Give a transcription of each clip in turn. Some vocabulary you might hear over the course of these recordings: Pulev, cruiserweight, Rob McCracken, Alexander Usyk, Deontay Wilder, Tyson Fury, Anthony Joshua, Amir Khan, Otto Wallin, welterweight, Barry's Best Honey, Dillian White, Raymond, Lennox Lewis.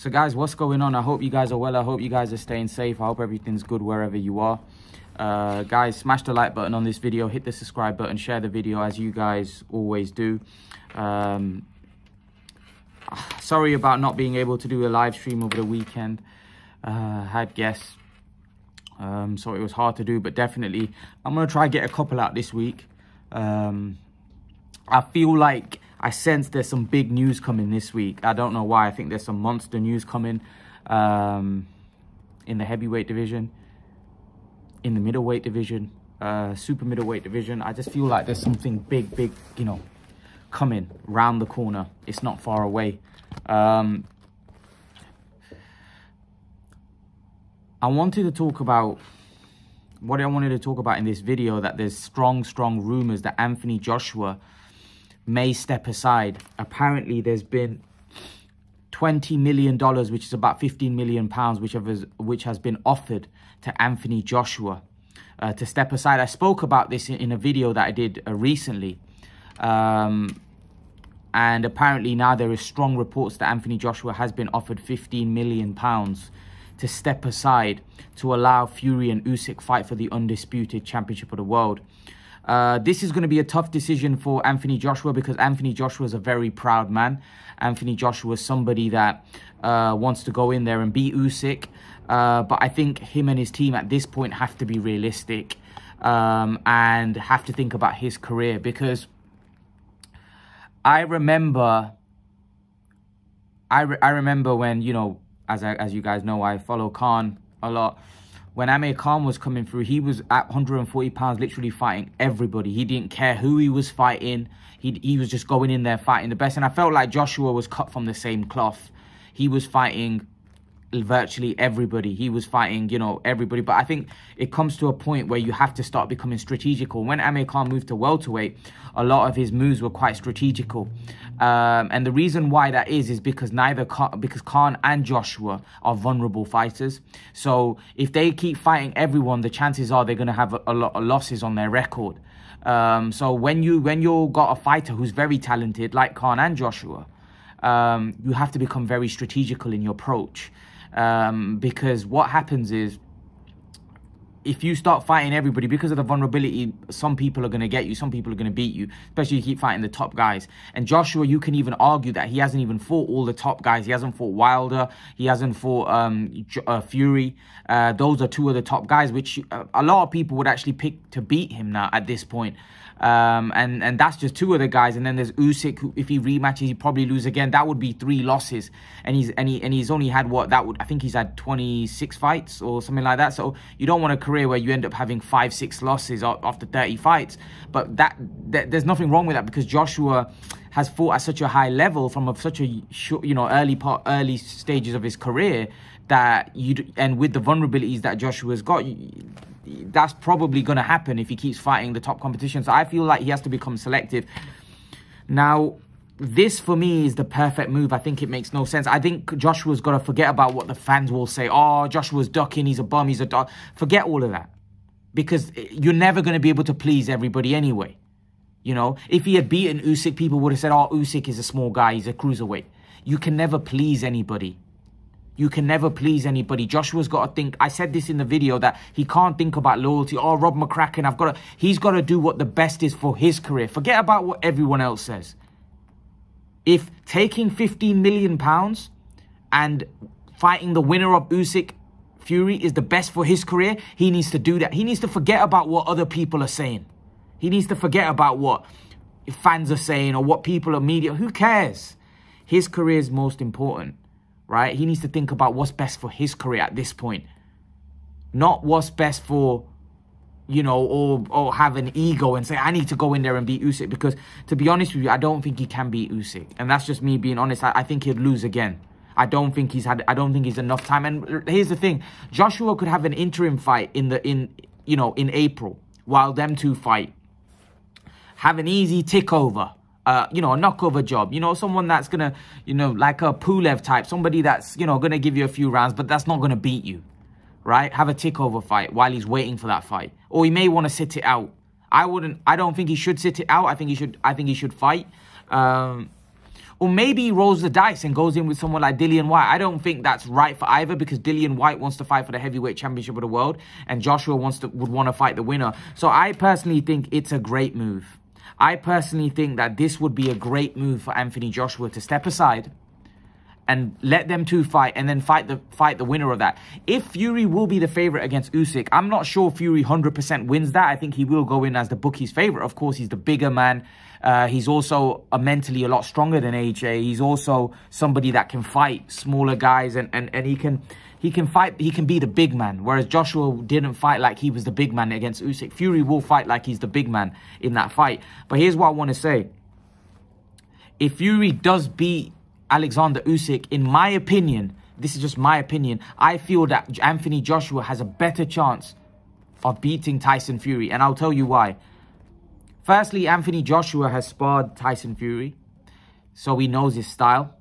So guys, what's going on? I hope you guys are well. I hope you guys are staying safe. I hope everything's good wherever you are. Guys, smash the like button on this video, hit the subscribe button, share the video as you guys always do. Sorry about not being able to do a live stream over the weekend. Had guests, so it was hard to do, but definitely I'm gonna try and get a couple out this week. I feel like I sense there's some big news coming this week. I don't know why. I think there's some monster news coming in the heavyweight division, in the middleweight division, super middleweight division. I just feel like there's something big, you know, coming round the corner. It's not far away. I wanted to talk about what I wanted to talk about in this video, that there's strong rumors that Anthony Joshua may step aside. Apparently there's been $20 million, which is about £15 million, which has been offered to Anthony Joshua to step aside. I spoke about this in a video that I did recently, and apparently now there is strong reports that Anthony Joshua has been offered £15 million to step aside to allow Fury and Usyk fight for the undisputed championship of the world. This is going to be a tough decision for Anthony Joshua, because Anthony Joshua is a very proud man. Anthony Joshua is somebody that wants to go in there and beat Usyk. But I think him and his team at this point have to be realistic and have to think about his career. Because I remember, I remember when, you know, as you guys know, I follow Khan a lot. When Amir Khan was coming through, he was at 140 pounds literally fighting everybody. He didn't care who he was fighting. He was just going in there fighting the best. And I felt like Joshua was cut from the same cloth. He was fighting virtually everybody. He was fighting, you know, everybody. But I think it comes to a point where you have to start becoming strategical. When Amir Khan moved to welterweight, a lot of his moves were quite strategical. And the reason why that is because Khan and Joshua are vulnerable fighters. So if they keep fighting everyone, the chances are they're going to have a lot of losses on their record. So when you've got a fighter who's very talented, like Khan and Joshua, you have to become very strategical in your approach. Because what happens is, if you start fighting everybody, because of the vulnerability, some people are going to get you, some people are going to beat you, especially if you keep fighting the top guys. And Joshua, you can even argue that he hasn't even fought all the top guys. He hasn't fought Wilder, he hasn't fought Fury. Those are two of the top guys, which a lot of people would actually pick to beat him now at this point. And that's just two of the guys. And then there's Usyk, who, if he rematches, he'd probably lose again. That would be 3 losses. And he's only had what that would, I think he's had 26 fights or something like that. So you don't want a career where you end up having 5-6 losses after 30 fights. But there's nothing wrong with that, because Joshua has fought at such a high level from such a, you know, early stages of his career, that and with the vulnerabilities that Joshua's got, that's probably going to happen if he keeps fighting the top competition. So I feel like he has to become selective. Now, this for me is the perfect move. I think it makes no sense. I think Joshua's got to forget about what the fans will say. Oh, Joshua's ducking. He's a bum. He's a dog. Forget all of that, because you're never going to be able to please everybody anyway. You know, if he had beaten Usyk, people would have said, oh, Usyk is a small guy. He's a cruiserweight. You can never please anybody. You can never please anybody. Joshua's got to think. I said this in the video, that he can't think about loyalty. Oh, Rob McCracken, he's got to do what the best is for his career. Forget about what everyone else says. If taking £15 million and fighting the winner of Usyk Fury is the best for his career, he needs to do that. He needs to forget about what other people are saying. He needs to forget about what fans are saying or what people are media. Who cares? His career is most important. Right? He needs to think about what's best for his career at this point. Not what's best for, you know, or have an ego and say, I need to go in there and beat Usyk. Because, to be honest with you, I don't think he can beat Usyk. And that's just me being honest. I think he'd lose again. I don't think he's enough time. And here's the thing. Joshua could have an interim fight in April, while them two fight. Have an easy tick over. You know, a knockover job, you know, someone that's going to, you know, like a Pulev type, somebody that's, you know, going to give you a few rounds, but that's not going to beat you, right? Have a takeover fight while he's waiting for that fight. Or he may want to sit it out. I don't think he should sit it out. I think he should fight. Or maybe he rolls the dice and goes in with someone like Dillian White. I don't think that's right for either, because Dillian White wants to fight for the heavyweight championship of the world, and Joshua would want to fight the winner. So I personally think it's a great move. I personally think that this would be a great move for Anthony Joshua to step aside and let them two fight, and then fight the winner of that. If Fury will be the favorite against Usyk, I'm not sure Fury 100% wins that. I think he will go in as the bookie's favorite. Of course, he's the bigger man. He's also mentally a lot stronger than AJ. He's also somebody that can fight smaller guys, and he can be the big man. Whereas Joshua didn't fight like he was the big man against Usyk. Fury will fight like he's the big man in that fight. But here's what I want to say. If Fury does beat Alexander Usyk, in my opinion, this is just my opinion, I feel that Anthony Joshua has a better chance of beating Tyson Fury, and I'll tell you why. Firstly, Anthony Joshua has sparred Tyson Fury, so he knows his style.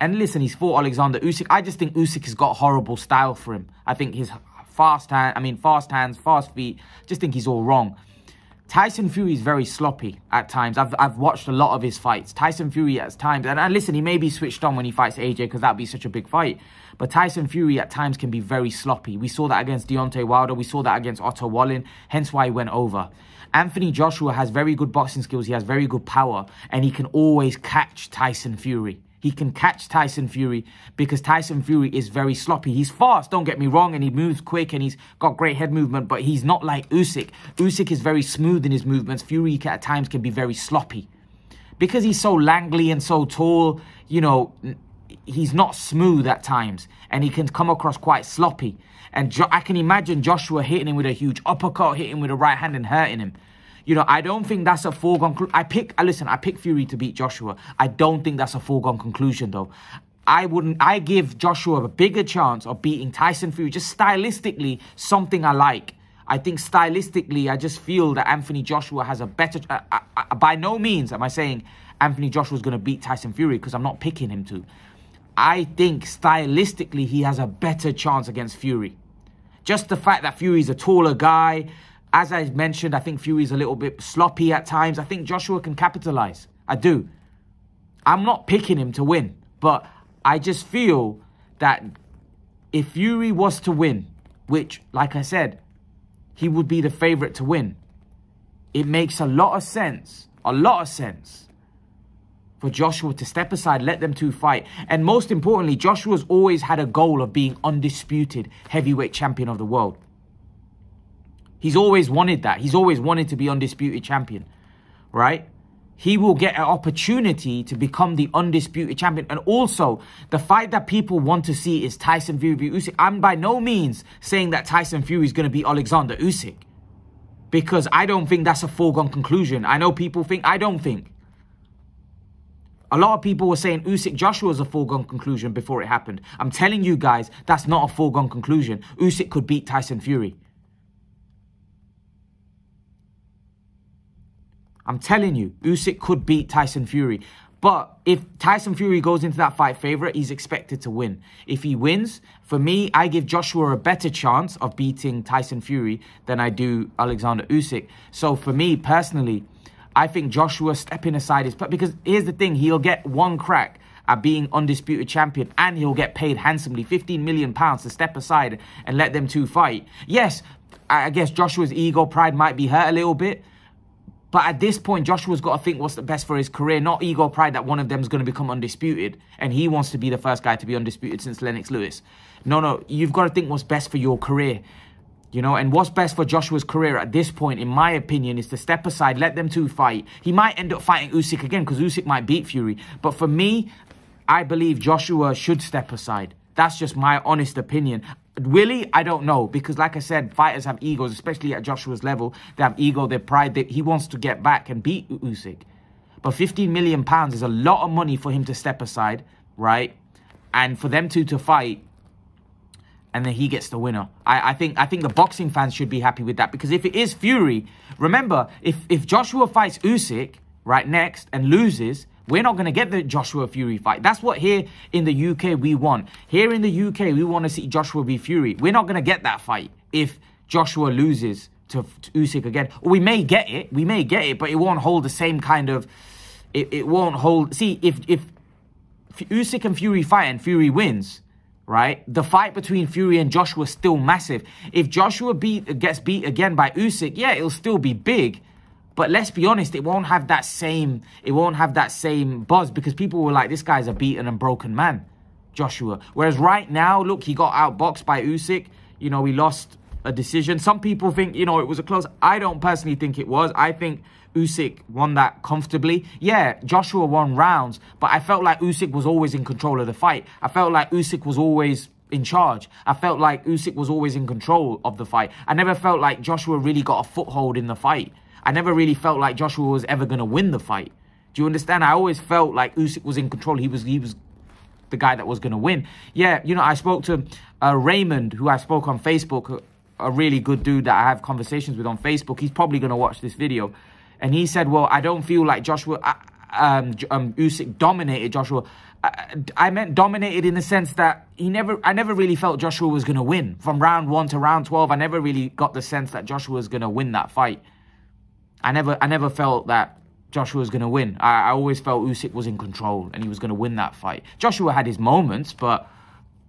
And listen, he's fought Alexander Usyk. I just think Usyk has got horrible style for him. I think his fast hands, fast feet, just think he's all wrong. Tyson Fury is very sloppy at times. I've watched a lot of his fights. Tyson Fury at times, and listen, he may be switched on when he fights AJ because that would be such a big fight. But Tyson Fury at times can be very sloppy. We saw that against Deontay Wilder. We saw that against Otto Wallin, hence why he went over. Anthony Joshua has very good boxing skills. He has very good power, and he can always catch Tyson Fury. He can catch Tyson Fury because Tyson Fury is very sloppy. He's fast, don't get me wrong, and he moves quick, and he's got great head movement, but he's not like Usyk. Usyk is very smooth in his movements. Fury at times can be very sloppy. Because he's so lanky and so tall, you know, he's not smooth at times, and he can come across quite sloppy. And I can imagine Joshua hitting him with a huge uppercut, hitting him with a right hand and hurting him. You know, I don't think that's a foregone conclusion. I pick Fury to beat Joshua. I don't think that's a foregone conclusion, though. I give Joshua a bigger chance of beating Tyson Fury. Just stylistically, something I like. I think stylistically, I just feel that Anthony Joshua has a better... by no means am I saying Anthony Joshua's going to beat Tyson Fury, because I'm not picking him to. I think stylistically, he has a better chance against Fury. Just the fact that Fury's a taller guy... As I mentioned, I think Fury's a little bit sloppy at times. I think Joshua can capitalize. I do. I'm not picking him to win, but I just feel that if Fury was to win, which, like I said, he would be the favorite to win, it makes a lot of sense for Joshua to step aside, let them two fight. And most importantly, Joshua's always had a goal of being undisputed heavyweight champion of the world. He's always wanted that. He's always wanted to be undisputed champion, right? He will get an opportunity to become the undisputed champion. And also, the fight that people want to see is Tyson Fury versus Usyk. I'm by no means saying that Tyson Fury is going to be Alexander Usyk, because I don't think that's a foregone conclusion. I know people think, I don't think. A lot of people were saying Usyk Joshua is a foregone conclusion before it happened. I'm telling you guys, that's not a foregone conclusion. Usyk could beat Tyson Fury. I'm telling you, Usyk could beat Tyson Fury. But if Tyson Fury goes into that fight favorite, he's expected to win. If he wins, for me, I give Joshua a better chance of beating Tyson Fury than I do Alexander Usyk. So for me, personally, I think Joshua stepping aside is... Because here's the thing, he'll get one crack at being undisputed champion, and he'll get paid handsomely, £15 million to step aside and let them two fight. Yes, I guess Joshua's ego, pride might be hurt a little bit. But at this point, Joshua's got to think what's the best for his career, not ego pride that one of them is going to become undisputed. And he wants to be the first guy to be undisputed since Lennox Lewis. No, you've got to think what's best for your career. You know, and what's best for Joshua's career at this point, in my opinion, is to step aside, let them two fight. He might end up fighting Usyk again because Usyk might beat Fury. But for me, I believe Joshua should step aside. That's just my honest opinion. Really, I don't know, because like I said, fighters have egos, especially at Joshua's level. They have ego, their pride. He wants to get back and beat Usyk. But £15 million is a lot of money for him to step aside, right? And for them two to fight, and then he gets the winner. I think the boxing fans should be happy with that, because if it is Fury, remember, if Joshua fights Usyk, right, next, and loses... We're not going to get the Joshua Fury fight. That's what here in the UK we want. Here in the UK, we want to see Joshua v Fury. We're not going to get that fight if Joshua loses to Usyk again. Or we may get it, but it won't hold the same kind of... It won't hold... See, if Usyk and Fury fight and Fury wins, right? The fight between Fury and Joshua is still massive. If Joshua gets beat again by Usyk, yeah, it'll still be big. But let's be honest, it won't have that same buzz, because people were like, this guy's a beaten and broken man, Joshua. Whereas right now, look, he got outboxed by Usyk. You know, he lost a decision. Some people think, you know, it was a close. I don't personally think it was. I think Usyk won that comfortably. Yeah, Joshua won rounds, but I felt like Usyk was always in control of the fight. I felt like Usyk was always in charge. I felt like Usyk was always in control of the fight. I never felt like Joshua really got a foothold in the fight. I never really felt like Joshua was ever going to win the fight. Do you understand? I always felt like Usyk was in control. He was the guy that was going to win. Yeah, you know, I spoke to Raymond, who I spoke on Facebook, a really good dude that I have conversations with on Facebook. He's probably going to watch this video. And he said, well, I don't feel like Joshua, Usyk dominated Joshua. I meant dominated in the sense that I never really felt Joshua was going to win. From round 1 to round 12, I never really got the sense that Joshua was going to win that fight. I never felt that Joshua was going to win. I always felt Usyk was in control and he was going to win that fight. Joshua had his moments, but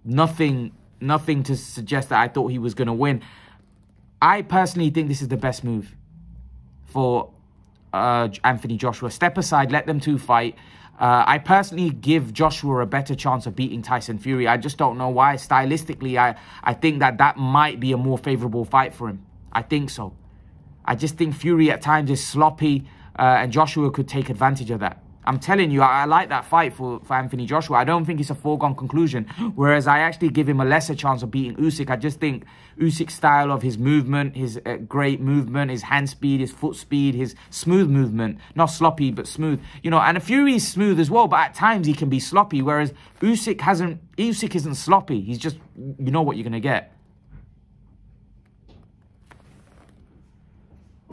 nothing to suggest that I thought he was going to win. I personally think this is the best move for Anthony Joshua. Step aside, let them two fight. I personally give Joshua a better chance of beating Tyson Fury. I just don't know why. Stylistically, I think that might be a more favorable fight for him. I think so. I just think Fury at times is sloppy, and Joshua could take advantage of that. I'm telling you, I like that fight for Anthony Joshua. I don't think it's a foregone conclusion, whereas I actually give him a lesser chance of beating Usyk. I just think Usyk's style of his movement, his great movement, his hand speed, his foot speed, his smooth movement, not sloppy, but smooth. You know, and Fury's smooth as well, but at times he can be sloppy, whereas Usyk isn't sloppy. He's just, you know what you're going to get.